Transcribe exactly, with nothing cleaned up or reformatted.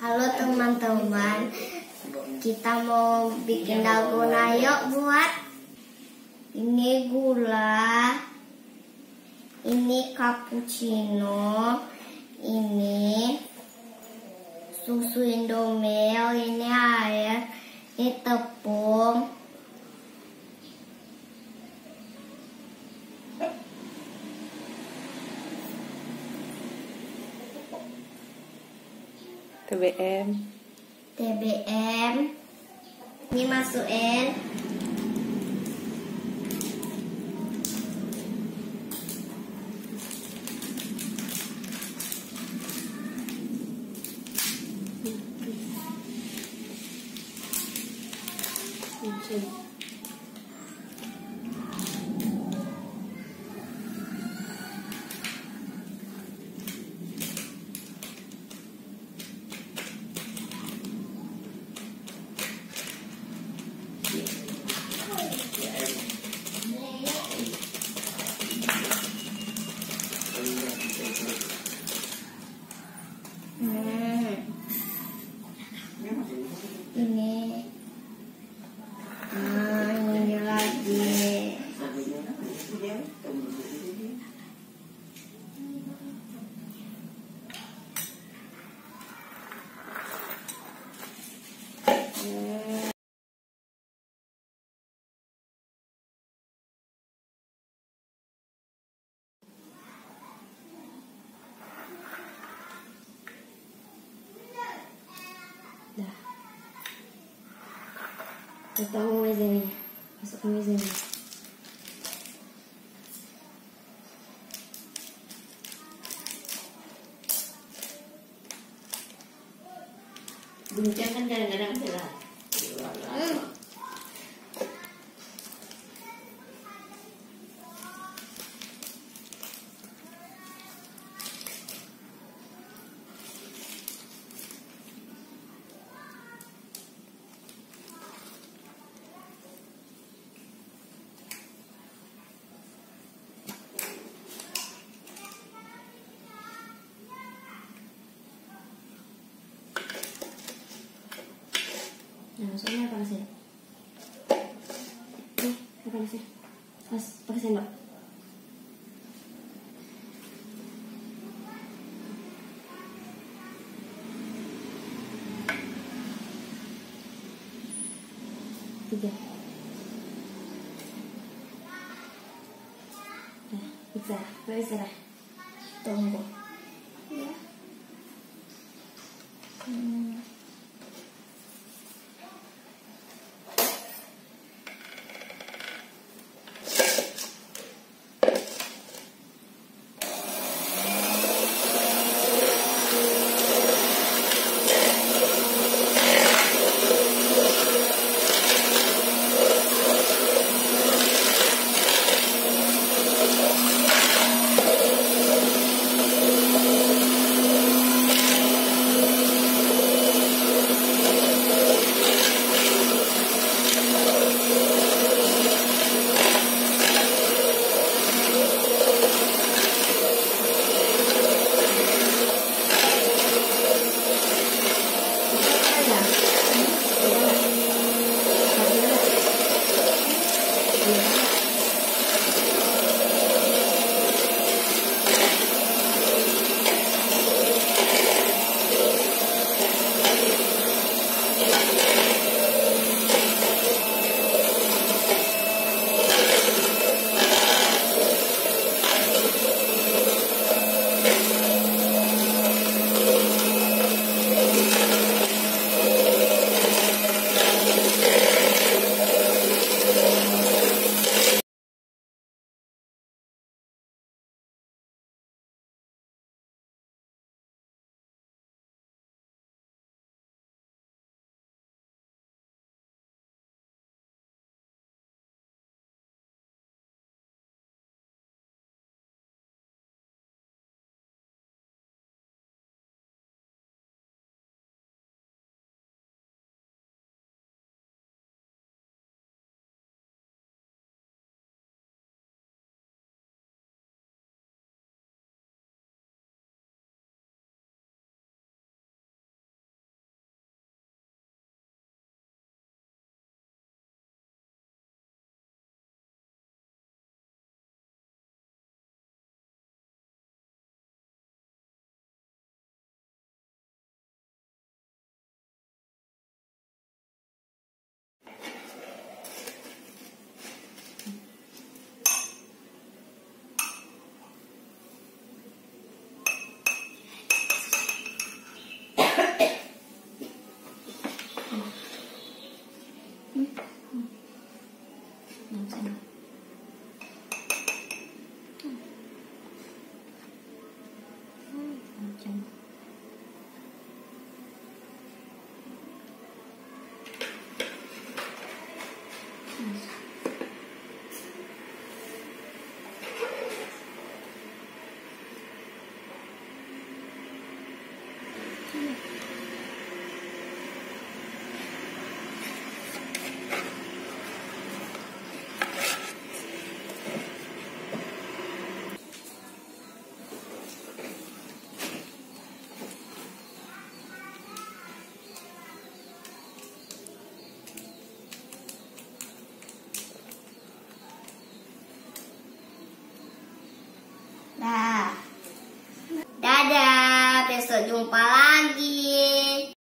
Halo teman-teman, kita mau bikin dalgona yuk. Buat ini gula, ini cappuccino, ini susu Indomie, ini air, ini tepung, T B M T B M. Ini masukin Oke. Ini, ah, ini lagi. Dah. Masukkan meja ini, masukkan meja ini. Buncang kan kadang-kadang salah. Hmm. Nah, soalnya pakai sendok. Nih, pakai sendok. Mas, pakai sendok. Tiga. Nah, bisa, bisa lah. Tunggu. Ya. Hmm. Jumpa lagi.